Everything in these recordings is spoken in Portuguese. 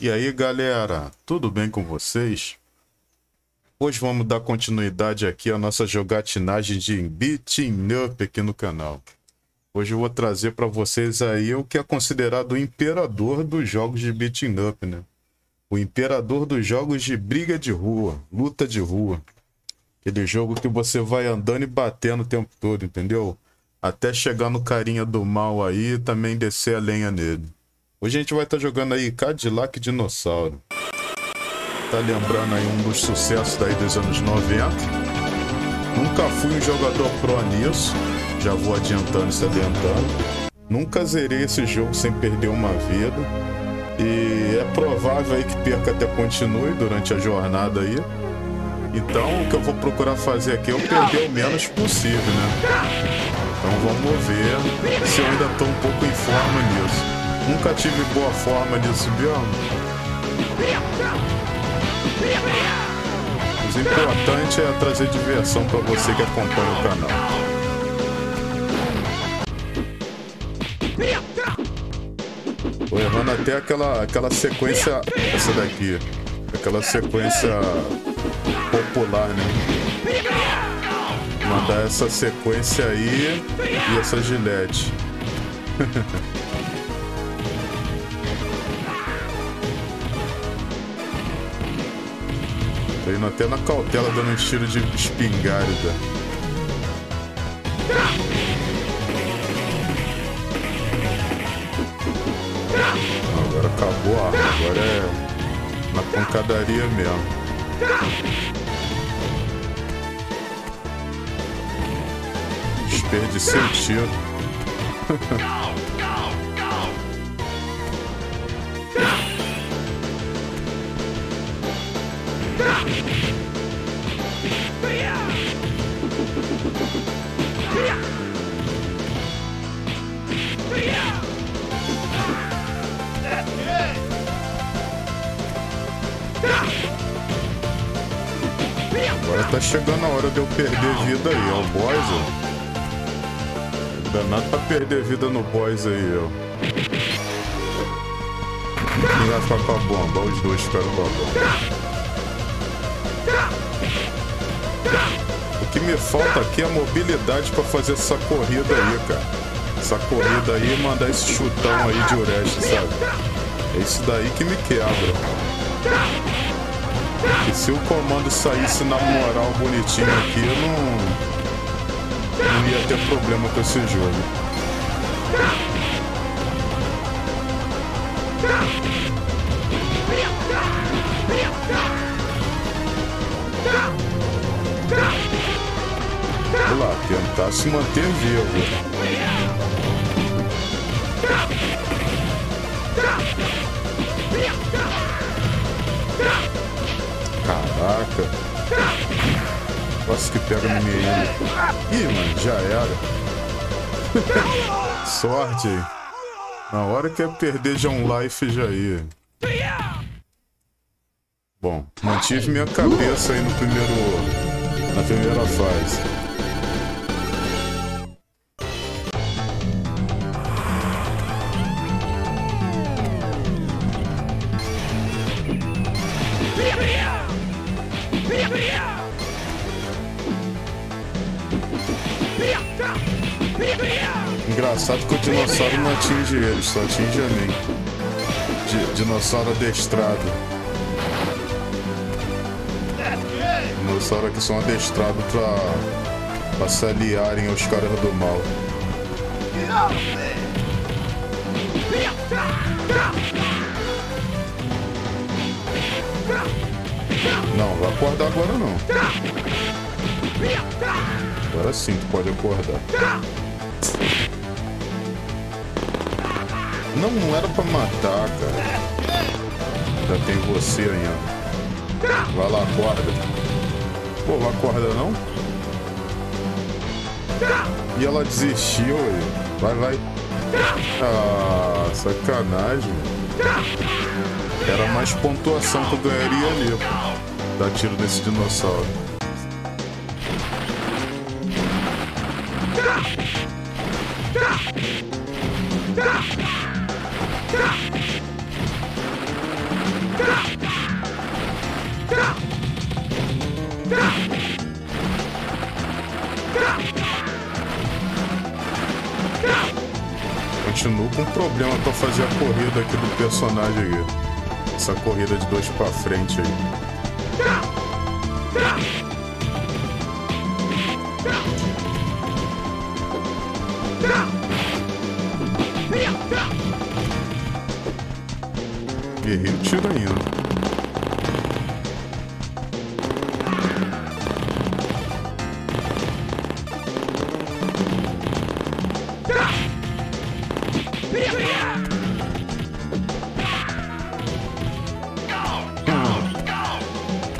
E aí galera, tudo bem com vocês? Hoje vamos dar continuidade aqui à nossa jogatinagem de Beating Up aqui no canal. Hoje eu vou trazer para vocês aí o que é considerado o imperador dos jogos de Beating Up, né? O imperador dos jogos de briga de rua, luta de rua. Aquele jogo que você vai andando e batendo o tempo todo, entendeu? Até chegar no carinha do mal aí e também descer a lenha nele. Hoje a gente vai estar jogando aí Cadillac e Dinossauro. Tá lembrando aí um dos sucessos daí dos anos 90. Nunca fui um jogador pro nisso. Já vou adiantando e se adiantando. Nunca zerei esse jogo sem perder uma vida. E é provável aí que perca até continue durante a jornada aí. Então o que eu vou procurar fazer aqui é eu perder o menos possível, né? Então vamos ver se eu ainda tô um pouco em forma nisso. Nunca tive boa forma de subir. O importante é trazer diversão para você que acompanha o canal. Tô errando até aquela sequência, essa daqui. Aquela sequência popular, né? Mandar essa sequência aí e essa gilete. Tô indo até na cautela, dando um tiro de espingarda. Agora acabou a arma, agora é na pancadaria mesmo. Desperdicei o tiro. Agora tá chegando a hora de eu perder vida aí, ó, o boys, ó. Danado pra perder vida no boys aí, ó. Quem vai ficar com a bomba? Os dois ficaram com a bomba. O que me falta aqui é a mobilidade pra fazer essa corrida aí, cara. Essa corrida aí e mandar esse chutão aí de ureste, sabe? É isso daí que me quebra. E se o comando saísse na moral bonitinho aqui, eu não ia ter problema com esse jogo. Vamos lá, tentar se manter vivo. Caraca. Nossa, que pega no meio. Ih, mano, já era. Sorte aí. Na hora que eu perder já um life, já ia. Bom, mantive minha cabeça aí no primeiro, na primeira fase. Engraçado que o dinossauro não atinge ele, só atinge a mim. Dinossauro adestrado. Dinossauros que são adestrados pra se aliarem aos caras do mal. Não, vai acordar agora não. Agora sim tu pode acordar. Não, não era pra matar, cara. Já tem você ainda. Vai lá, acorda. Pô, não acorda não? E ela desistiu, ué. Vai, vai. Ah, sacanagem. Era mais pontuação que eu ganharia ali. Dá tiro nesse dinossauro. continuo com problema pra fazer a corrida aqui do personagem aí. Essa corrida de dois pra frente aí. Errei o tiro ainda.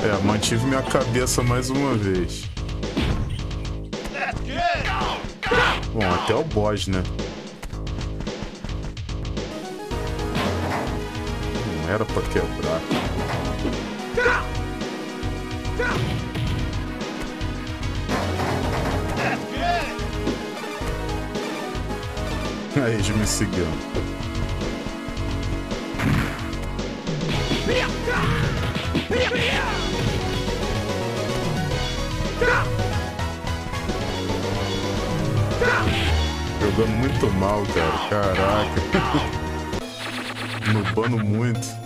É, mantive minha cabeça mais uma vez. Bom, até o boss, né? Não era pra quebrar. Aí, já me seguiu. Jogando muito mal, cara. Caraca. Nubando muito.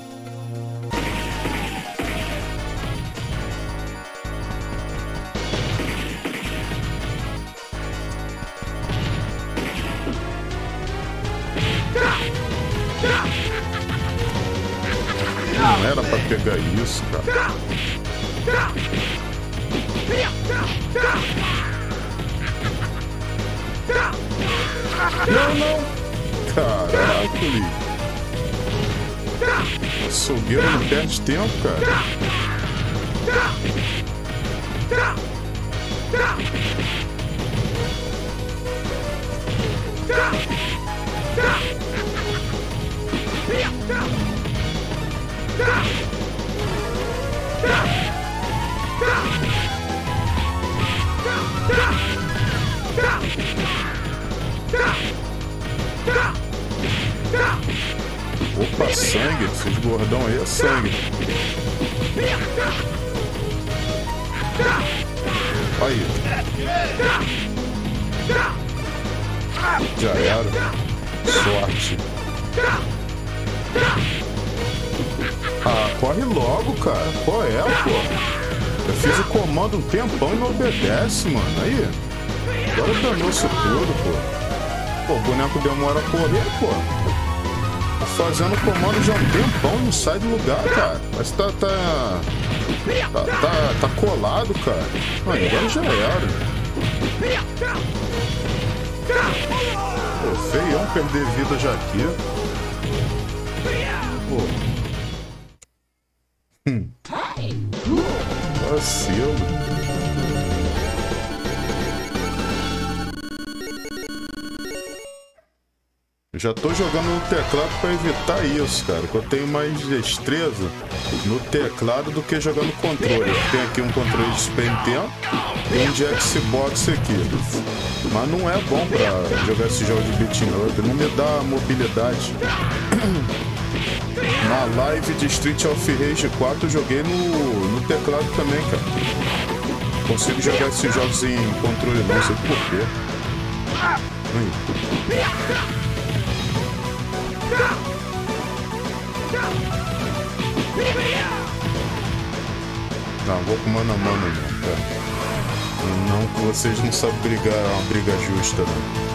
Não era pra pegar isso, cara. Não, não! Caraca, Lee! Açougueiro não perde tempo, cara! Opa, sangue, esses gordão aí é sangue. Aí. Já era. Sorte. Ah, corre logo, cara. Qual é, pô? Eu fiz o comando um tempão e não obedece, mano. Aí. Agora danou isso tudo, pô. Pô, o boneco demora a correr, pô. Fazendo comando já um tempão e não sai do lugar, cara. Mas tá colado, cara. Mas agora já era. Pô, feião perder vida já aqui. Pô. Vacilo. Já tô jogando no teclado para evitar isso, cara. Que eu tenho mais destreza no teclado do que jogando no controle. Eu tenho aqui um controle de Super Nintendo e um de Xbox aqui. Mas não é bom para jogar esse jogo de beat 'em up. Não me dá mobilidade. Na live de Streets of Rage 4 eu joguei no teclado também, cara. Não consigo jogar esses jogos em controle não, sei por quê. Aí. Não, vou com mano a mano, não, cara. Não que vocês não sabem brigar, é uma briga justa, não.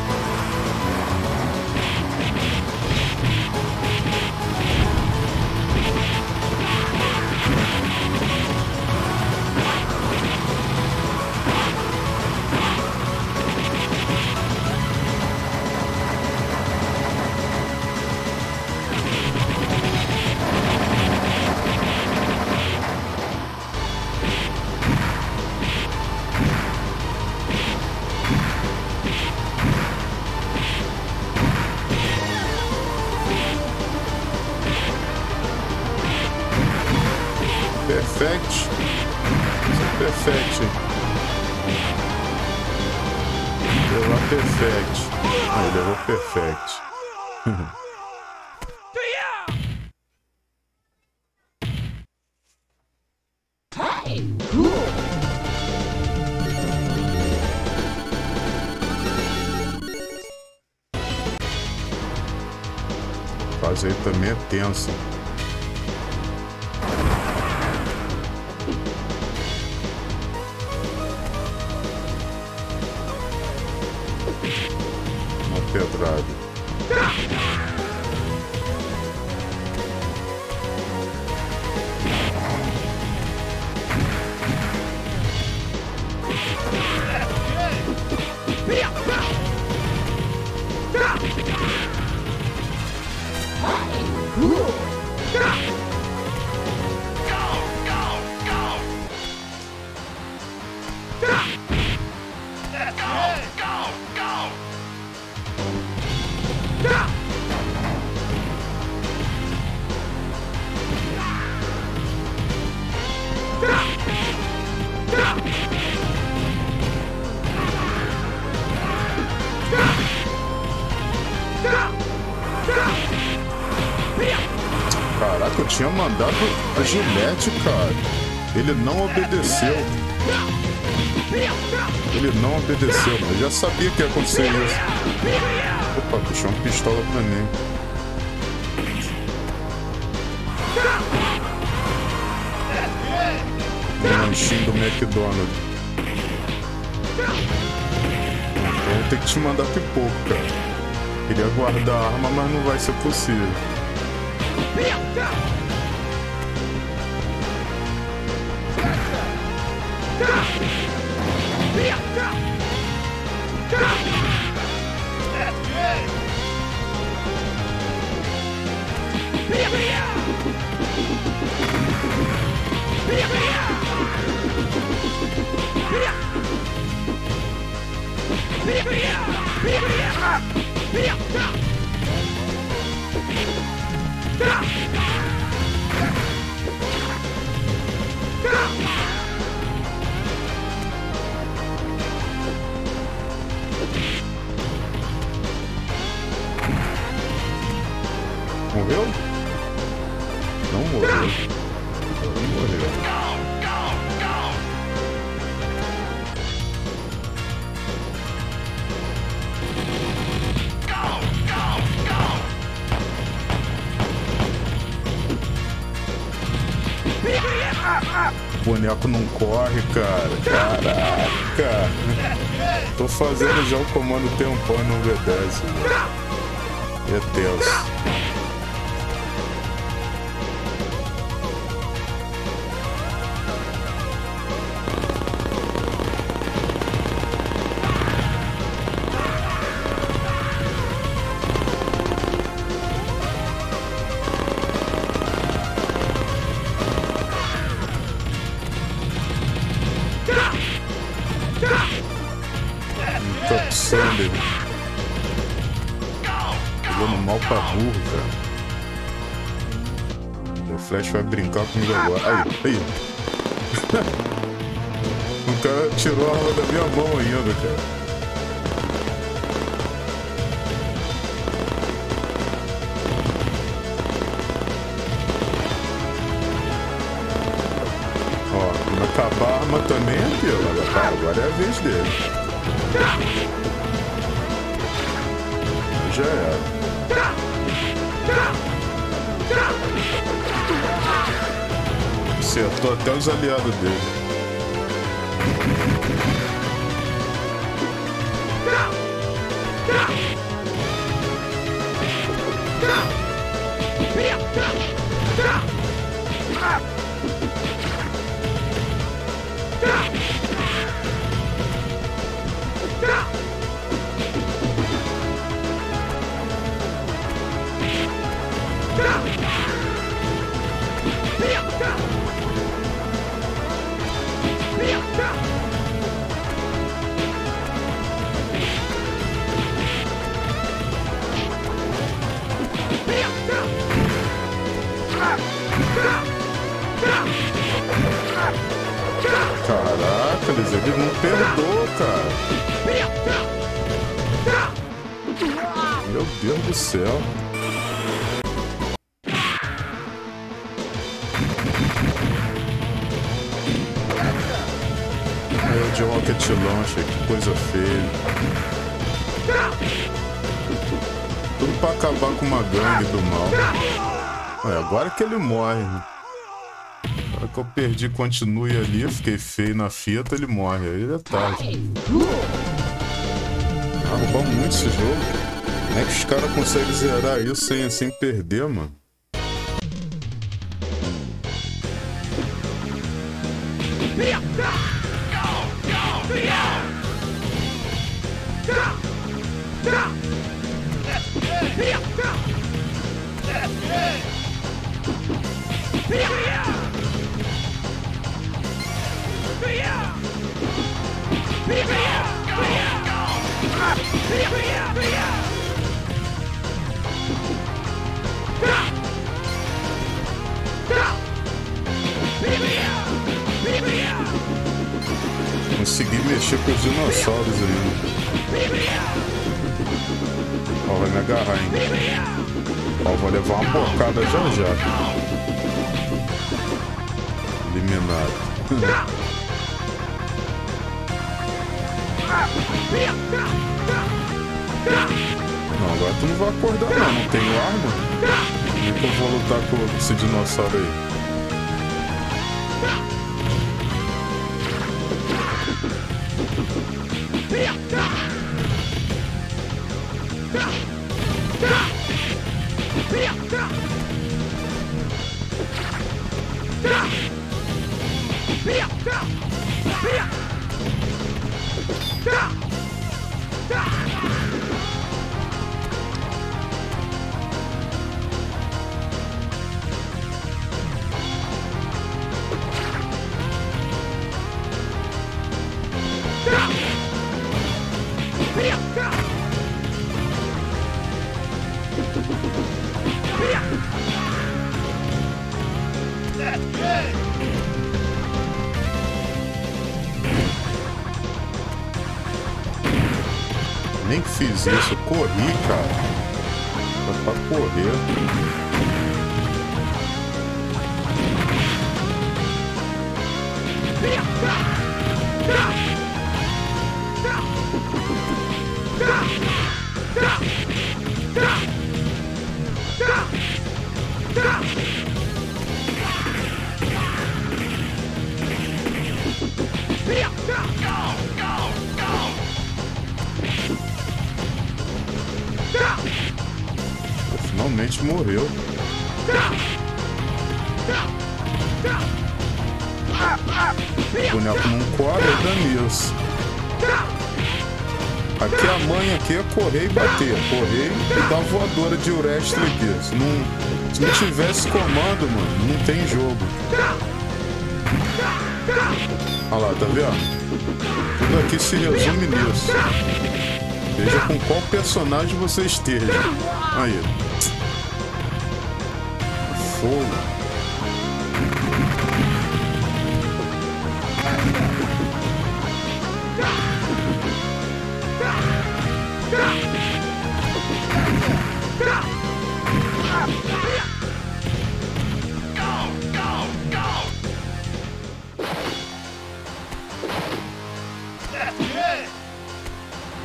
Perfect. Perfect. Levou perfect. Aí levou perfect. fazer também é tenso. Uma pedrada. Caraca, eu tinha mandado a Gillette, cara. Ele não obedeceu. Ele não obedeceu, mas já sabia que ia acontecer isso. Opa, puxou uma pistola pra mim. Um lanchinho do McDonald's. Então eu vou ter que te mandar pipoca, cara. Queria guardar a arma, mas não vai ser possível. Morreu? Não morreu. Não morreu. O boneco não corre, cara. Caraca. Tô fazendo já o comando tempão e não obedece. Meu Deus. Jogando mal pra burro, cara. Meu Flash vai brincar comigo agora. Aí, aí. O cara tirou a arma da minha mão ainda, cara. Ó, quando acabar a arma também é dele. Agora é a vez dele. Já era. Acertou até os aliados dele. Caraca, ele não perdoa, cara. Meu Deus do céu. Meu de rocket launcher, que coisa feia. pra acabar com uma gangue do mal. Olha, agora que ele morre. Agora que eu perdi, continue ali, fiquei feio na fita, ele morre. Aí é tarde. Arrumou muito esse jogo. Como é que os caras conseguem zerar isso sem perder, mano? Consegui mexer com os dinossauros ainda. Ó, vai me agarrar, hein? Ó, vou levar uma porcada já já. Eliminado. Não, agora tu não vai acordar não, não tenho arma. Como é que eu vou lutar com esse dinossauro aí? Nem fiz isso, corri, cara. Foi pra correr. Finalmente morreu. O boneco não corre, dá nisso. Aqui a mãe aqui é correr e bater. Correr e dar voadora de ureste aqui. Se não tivesse comando, mano, não tem jogo. Olha lá, tá vendo? Tudo aqui se resume nisso. Veja com qual personagem você esteja. Aí. Fogo.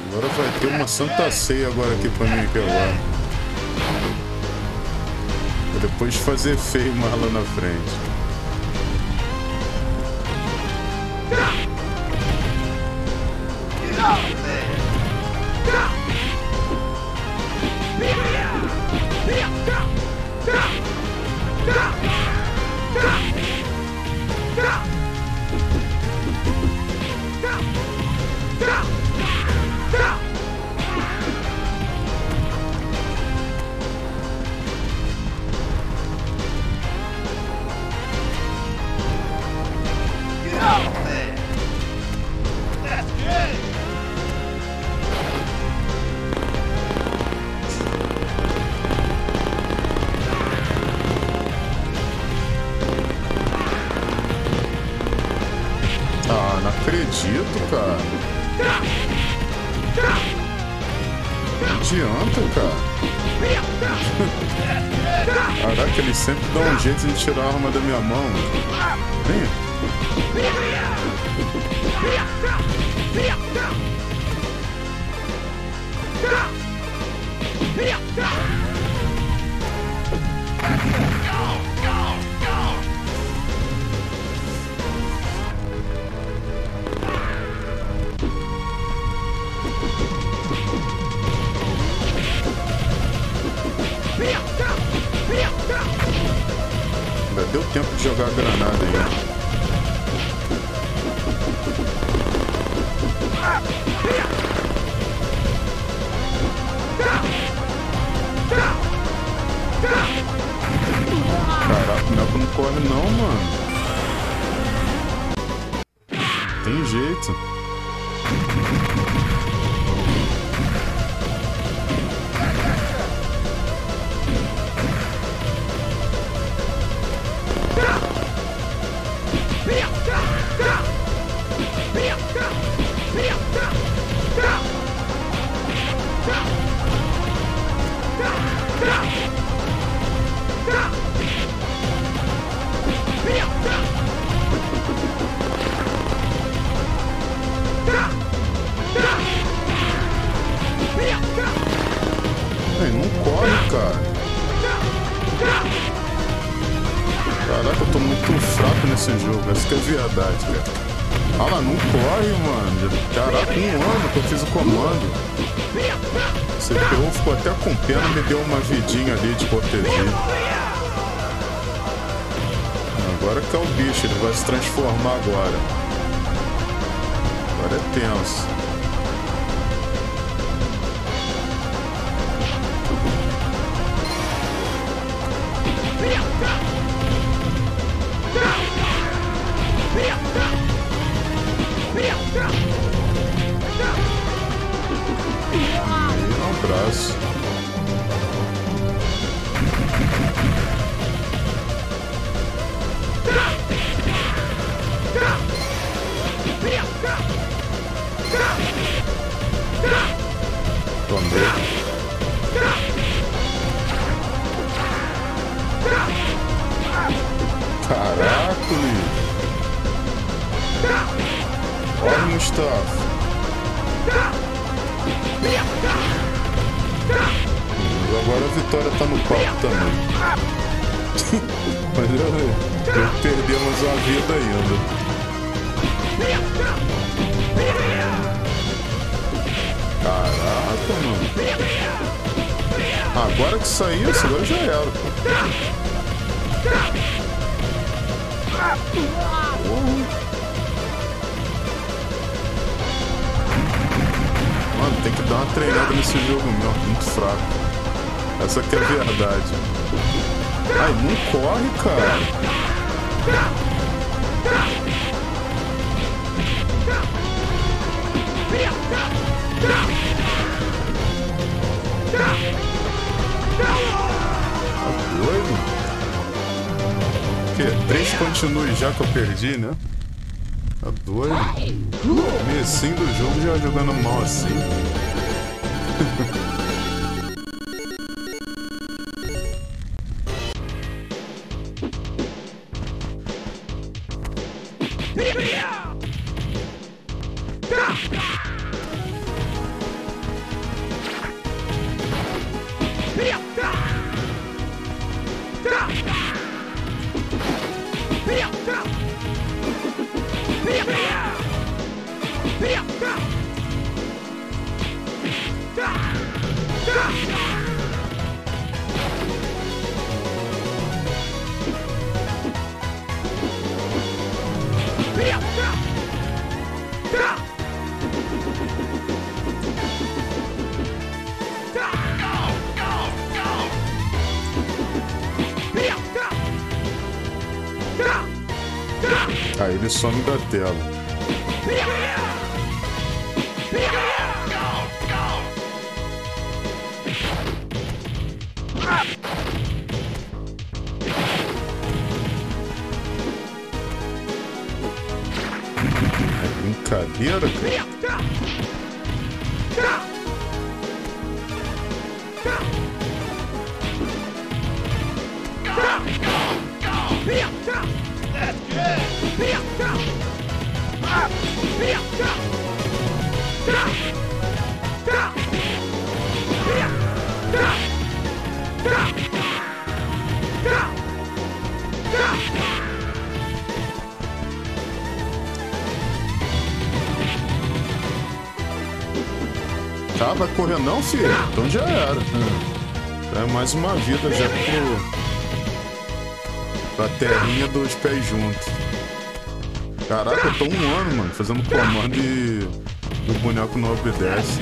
Agora vai ter uma santa ceia agora aqui pra mim pegar. Depois fazer feio mais lá na frente. Caraca, ele sempre dá um jeito de tirar a arma da minha mão. Vem. Ainda deu tempo de jogar a granada aí. Caraca, não corre não, mano. Tem jeito. Não corre, cara. Caraca, eu tô muito fraco nesse jogo. Essa que é viadagem, cara. Ah lá, não corre, mano. Caraca, um ano que eu fiz o comando. Você pegou, ficou até com pena, me deu uma vidinha ali de proteger. Agora que é o bicho, ele vai se transformar agora. Agora é tenso. Caraca, olha o Mustafa. Agora a vitória tá no palco também. Mas eu perdemos uma vida ainda. Caraca, mano. Agora que saiu, esse agora já era. Mano, tem que dar uma treinada nesse jogo mesmo, muito fraco. Essa aqui é a verdade. Ai, não corre, cara. Tá doido? O quê? 3 continue já que eu perdi, né? Tá doido? Comecinho do jogo já jogando mal assim. Aí ele some da tela. É brincadeira, cara. Ah, vai correr não, filho? Então já era. É mais uma vida já pra terrinha dos pés juntos. Caraca, eu tô um ano, mano, fazendo comando e o boneco não obedece.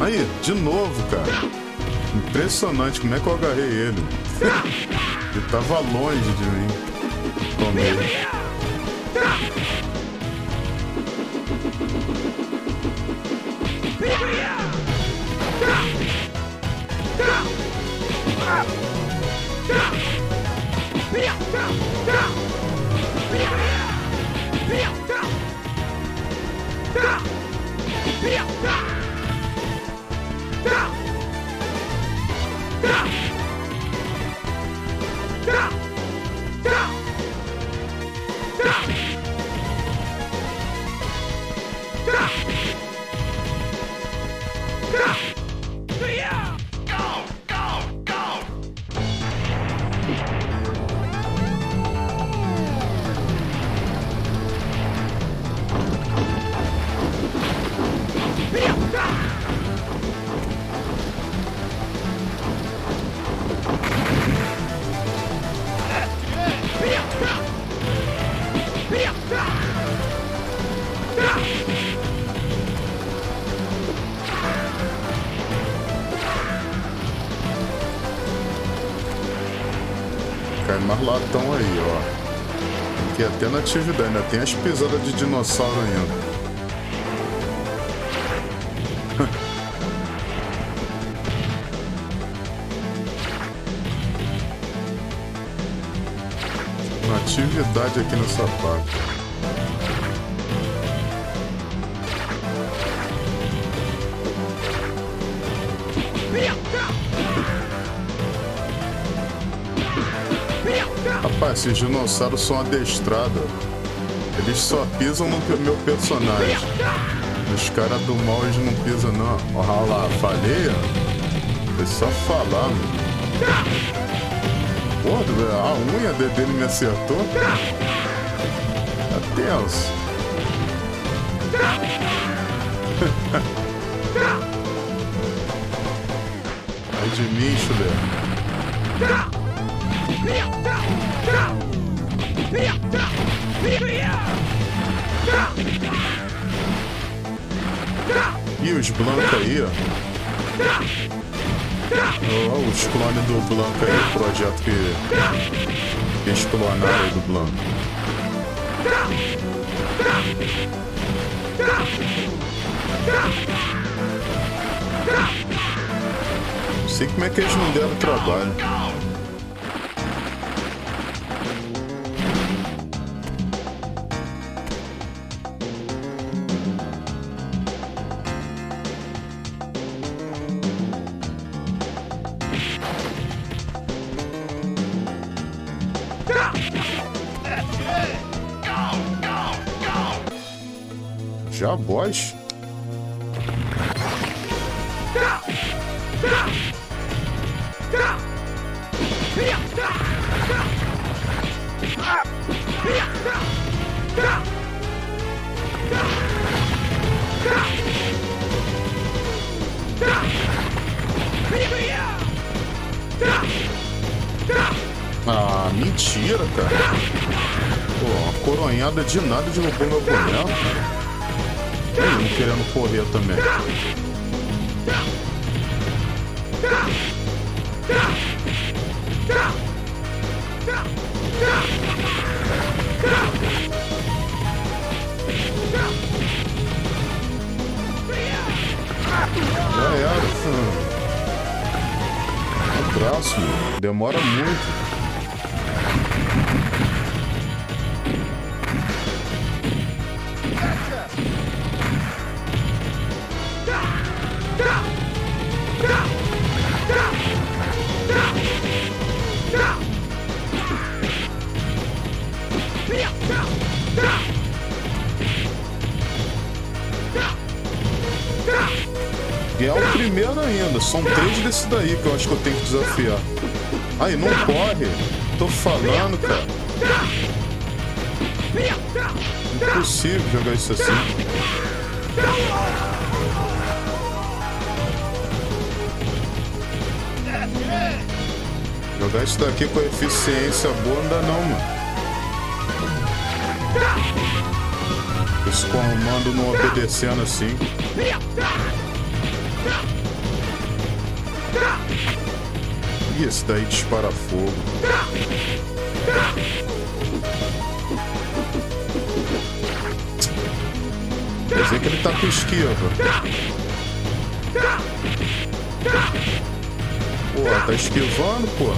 Aí, de novo, cara. Impressionante como é que eu agarrei ele. Ele tava longe de mim. Tomei. Latão aí, ó. Aqui até na atividade, ainda tem as pisadas de dinossauro ainda. Uma atividade aqui no sapato. Rapaz, esses dinossauros são adestrados. Eles só pisam no meu personagem. Os caras do mal, eles não pisam, não. Olha lá, falei, ó. É só falar, mano. Porra, a unha dele me acertou. Adeus. Ai de mim, chulé. E os Blanca aí, ó. Oh, os clones do Blanca aí, o projeto que eles clonaram do Blanca. Não sei como é que eles não deram trabalho. Já boss? Ah, mentira, cara. Pô, uma coronhada de nada derrubou meu boneco. Não querendo correr também. É o braço, meu. Demora muito. E é o primeiro ainda, são três desse daí que eu acho que eu tenho que desafiar. Aí, não corre, tô falando, cara. Impossível jogar isso assim. Jogar isso daqui com eficiência boa não dá não, mano. Esse comando não obedecendo assim. E esse daí dispara fogo. Quer dizer que ele tá com esquiva. Pô, tá esquivando, pô.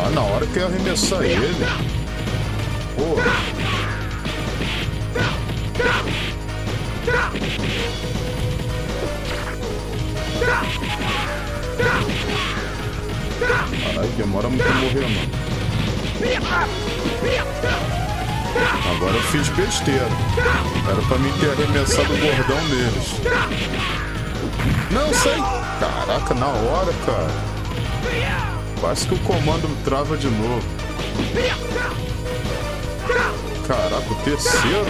Ah, na hora que eu arremessar ele. Pô. Caralho, demora muito pra morrer, mano. Agora eu fiz besteira. Era pra mim ter arremessado o gordão neles. Não sei. Caraca, na hora, cara. Quase que o comando trava de novo. Caraca, o terceiro.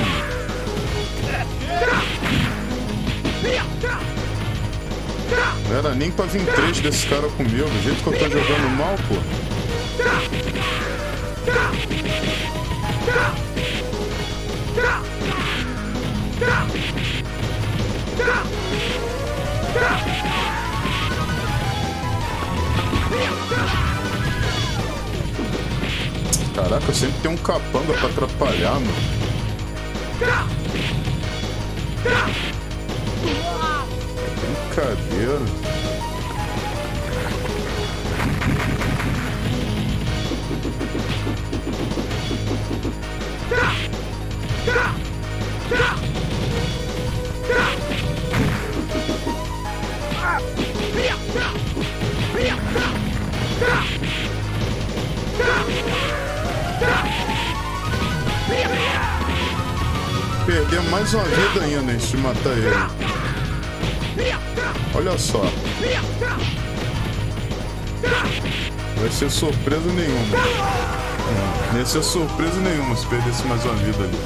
Não era nem pra vir três desse cara comigo. Do jeito que eu tô jogando mal, pô. Caraca, eu sempre tenho um capanga pra atrapalhar, mano. Brincadeira. Perder mais uma vida ainda antes de matar ele. Olha só. Não vai ser surpresa nenhuma. Não vai ser surpresa nenhuma se perdesse mais uma vida ali.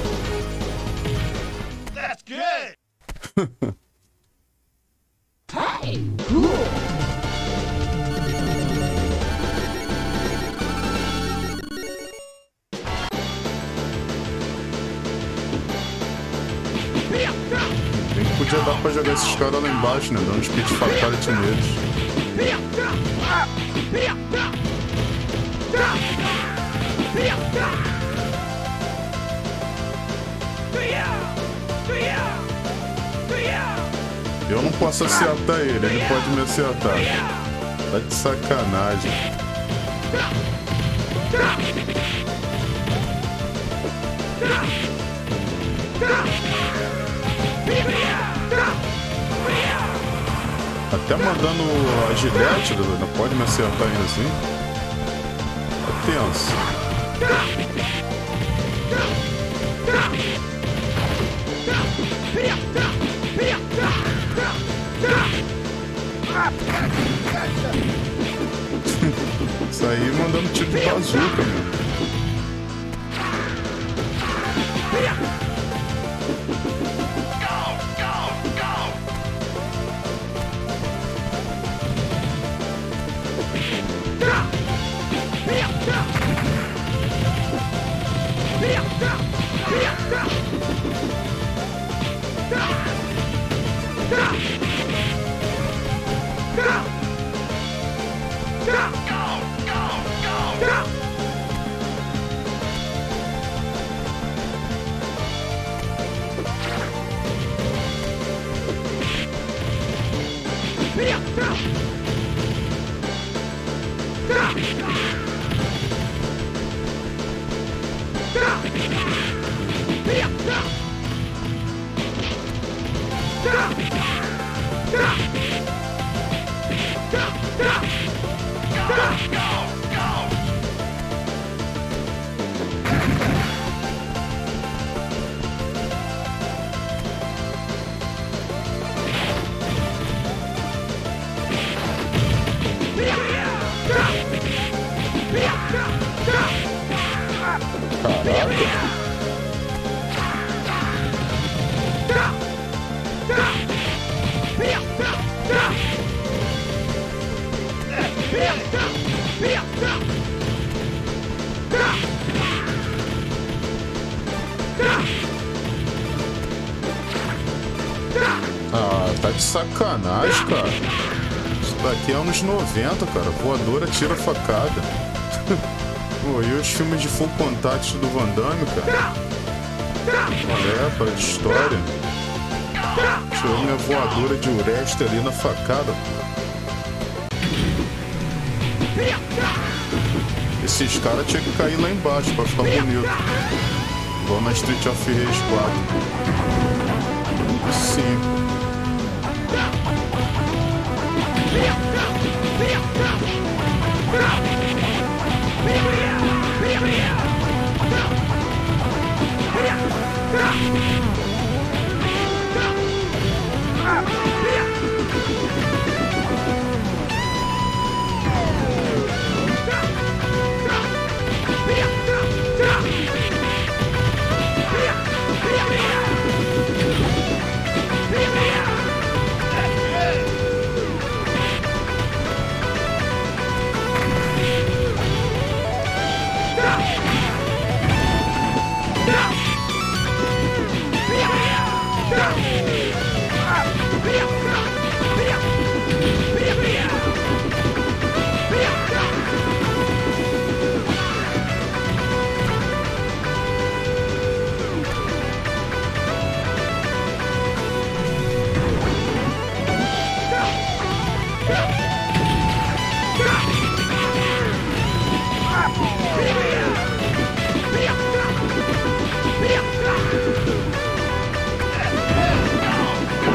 Já dá pra jogar esses caras lá embaixo, né? Dá um speed fatality neles. Eu não posso acertar ele, ele pode me acertar. Tá de sacanagem. Até mandando a gilete, não pode me acertar ainda assim. É tenso. Isso aí mandando tiro de bazuca, mano. Ah, tá de sacanagem, cara. Isso daqui é anos 90, cara. Voadora tira facada. Pô, e os filmes de full contact do Van Damme, cara? É, cara, de história. Tirou minha voadora de ureste ali na facada, pô. Esses caras tinham que cair lá embaixo pra ficar bonito. Igual na Streets of Rage 4. Sim.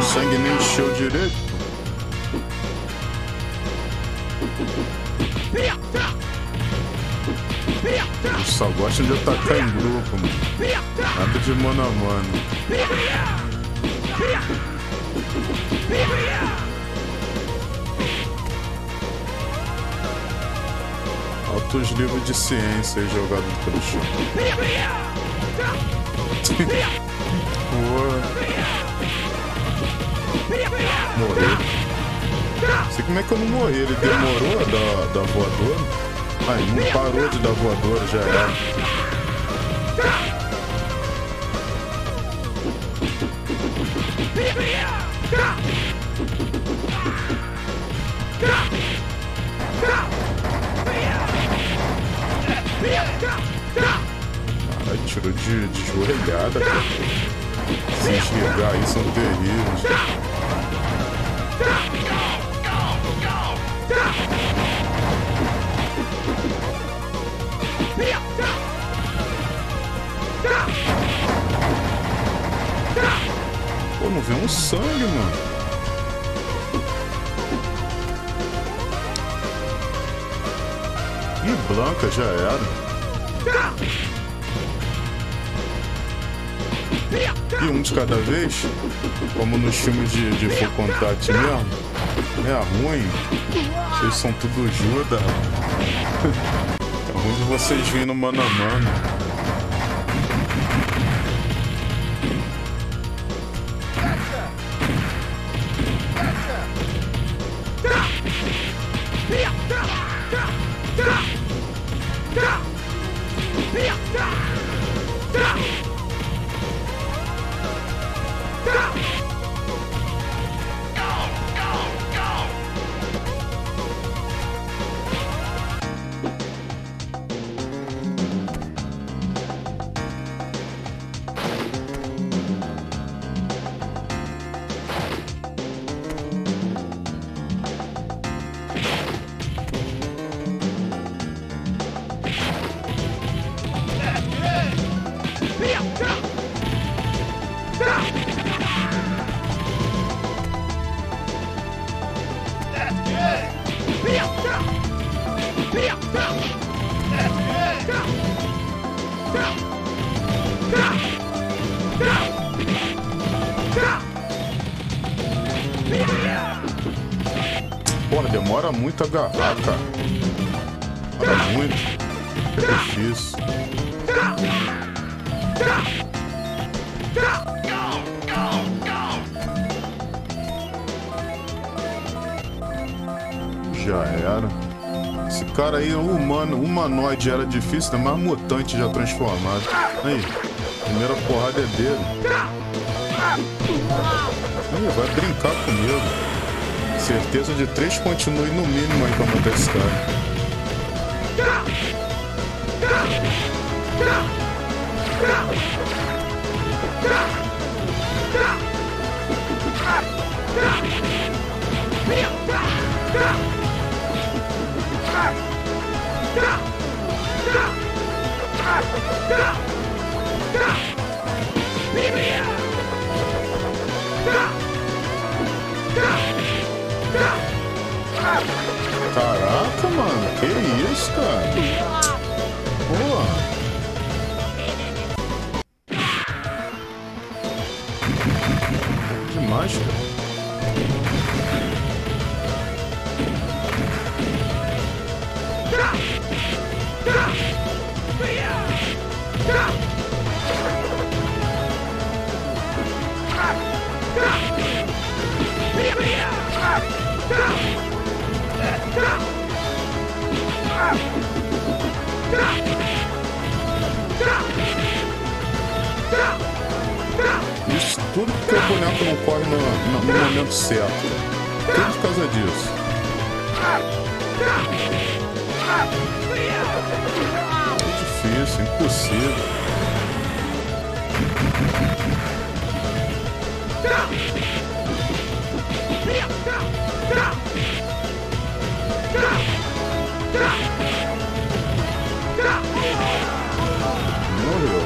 Sangue nem encheu direito. Eles só gostam de atacar em grupo, mano. Nada de mano a mano. Altos livros de ciência aí jogados pelo chão. Boa. Morreu. Não sei como é que eu não morri. Ele demorou a dar voadora. Aí não parou de dar voadora, já era. Caralho, tirou de joelhada, cara. Se enxergar aí são terríveis. Pô, não vê um sangue, mano. E Blanca já era. E um de cada vez, como nos filmes de full contact mesmo. É ruim. Vocês são tudo Judas. É ruim que vocês vindo mano a mano. Porra, demora muito a agarrar, cara. Demora muito. É difícil. Já era. Esse cara aí é um humano, humanoide era difícil, né? Mas mutante já transformado. Aí, primeira porrada é dele. Ih, vai brincar comigo. Certeza de 3 continue no mínimo aí pra matar esse cara. Caraca, mano, que isso, cara? Boa. Isso tudo porque o boneco não corre no momento certo. Tudo por causa disso. É difícil, impossível. Morreu.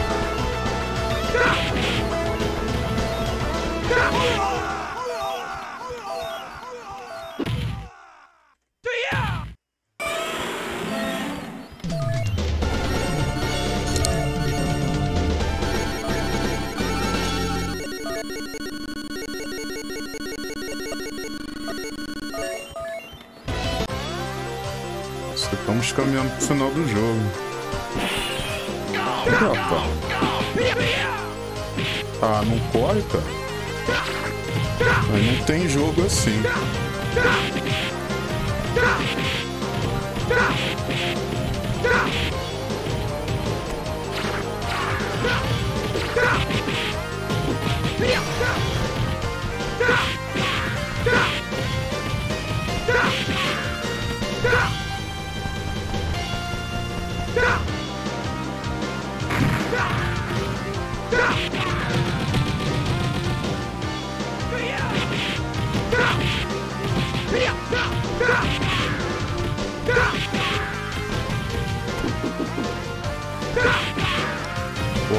Estamos caminhando pro final do jogo. Ah, não corre, cara. Mas não tem jogo assim.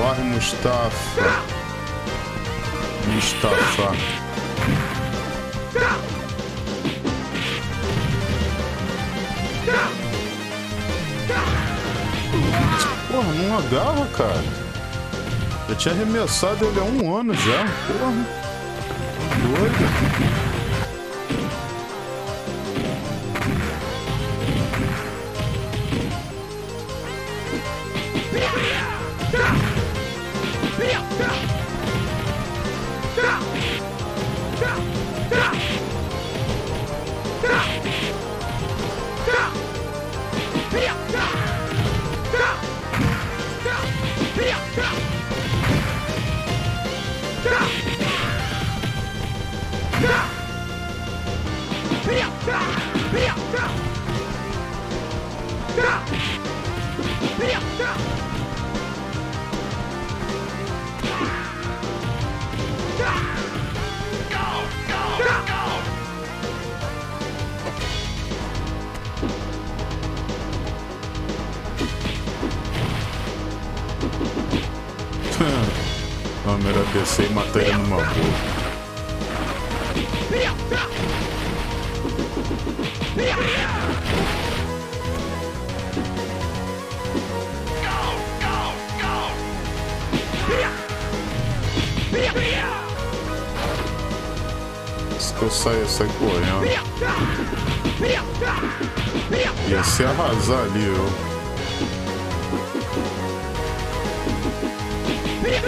Corre, Mustafa. Mustafa. Porra, não agarra, cara. Eu tinha arremessado ele há um ano já. Porra. Doido. Não, melhor descer e matar ele numa boa. Se eu sair correndo, ia se arrasar ali, eu. Be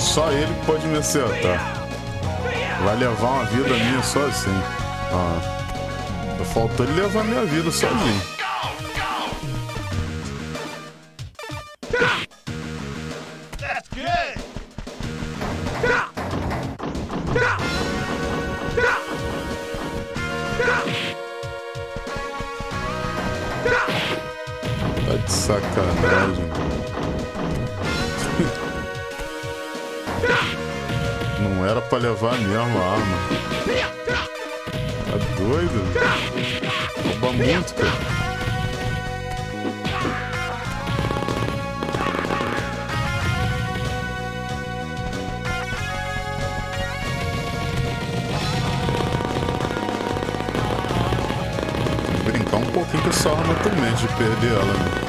Só ele pode me acertar. Vai levar uma vida minha só assim. Ah, faltou ele levar minha vida sozinho. Tá de sacanagem. Não era pra levar mesmo a arma. Tá doido? Rouba muito, cara. Brincar um pouquinho com essa arma também, de perder ela, né?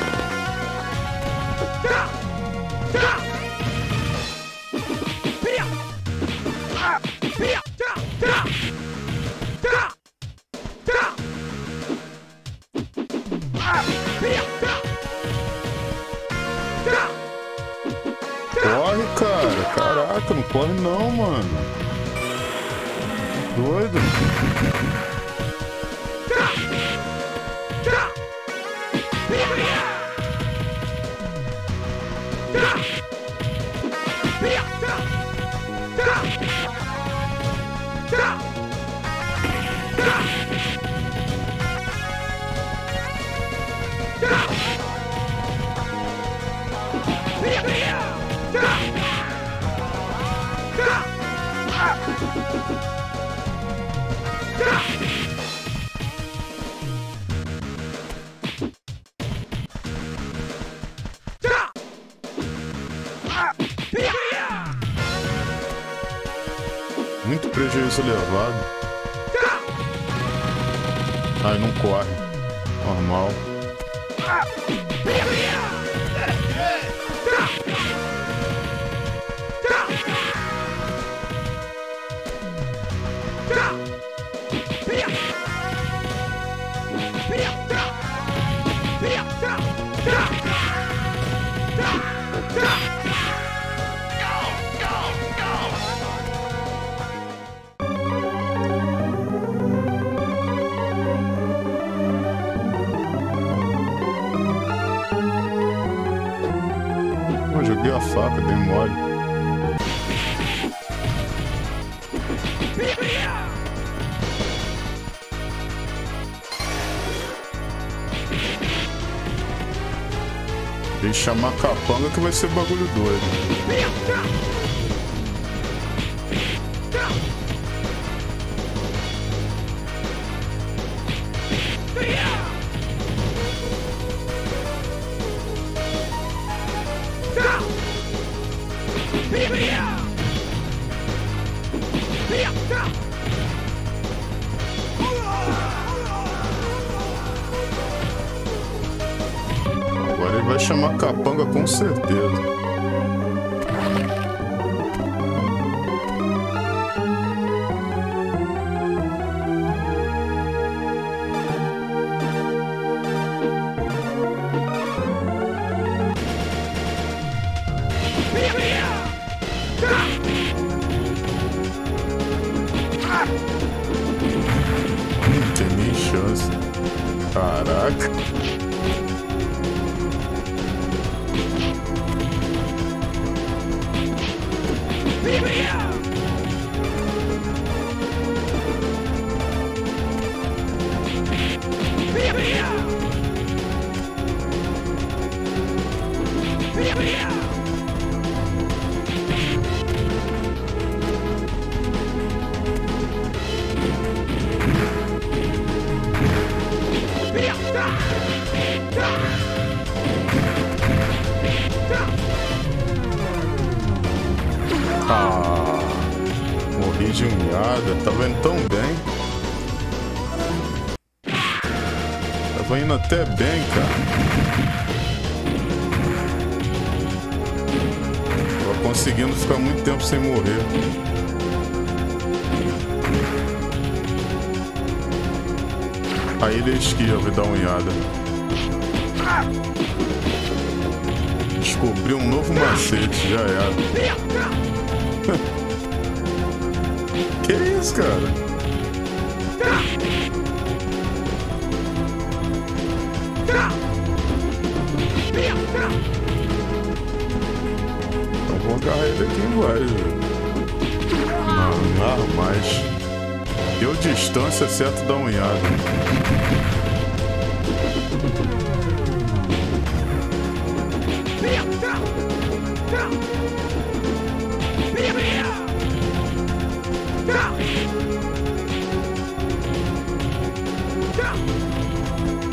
Corre, cara. Caraca, não corre não, mano. Doido. Muito prejuízo levado. Ai, não corre. Normal. give a fuck, eu tenho mole. Tem que chamar capanga que vai ser bagulho doido. Agora ele vai chamar capanga com certeza. Caraca. Ah, morri de unhada, tava indo tão bem. Tava indo até bem, cara. Tava conseguindo ficar muito tempo sem morrer. Aí ele esquiva e dá unhada. Descobri um novo macete, já era. Que isso, cara? Então vou agarrar ele aqui embaixo. Não agarro mais. Deu distância certa da unhada.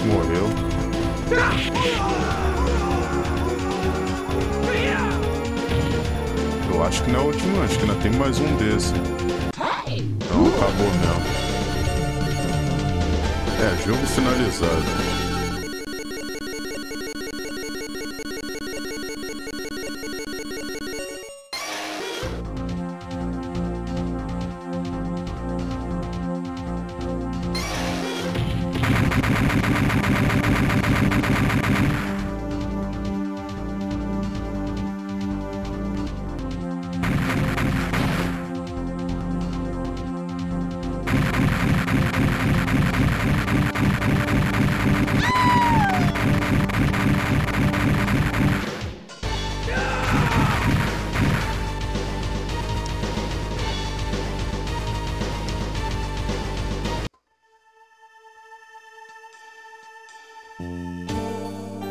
Morreu. Eu acho que não é o último, acho que ainda tem mais um desse. Então acabou mesmo. É, jogo finalizado.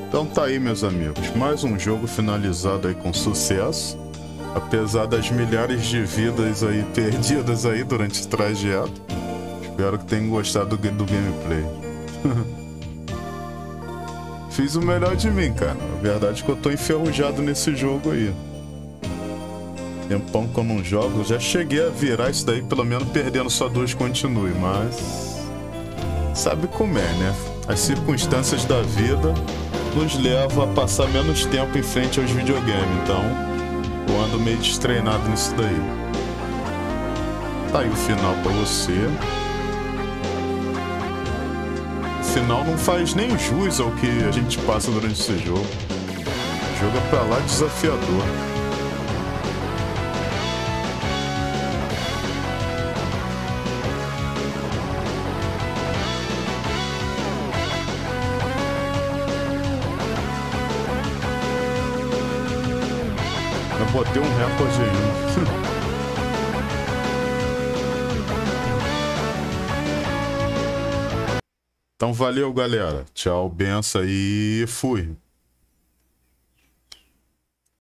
Então tá aí, meus amigos, mais um jogo finalizado aí com sucesso, apesar das milhares de vidas aí perdidas aí durante o trajeto. Espero que tenham gostado do gameplay. Fiz o melhor de mim, cara. A verdade é que eu tô enferrujado nesse jogo aí. Tempão que eu não jogo, já cheguei a virar isso daí, pelo menos perdendo só dois continue, mas... sabe como é, né? As circunstâncias da vida nos levam a passar menos tempo em frente aos videogames, então eu ando meio destreinado nisso daí. Tá aí o final pra você. O final não faz nem jus ao que a gente passa durante esse jogo. O jogo é pra lá desafiador. botei um recorde aí. Então valeu, galera. Tchau, benção e fui.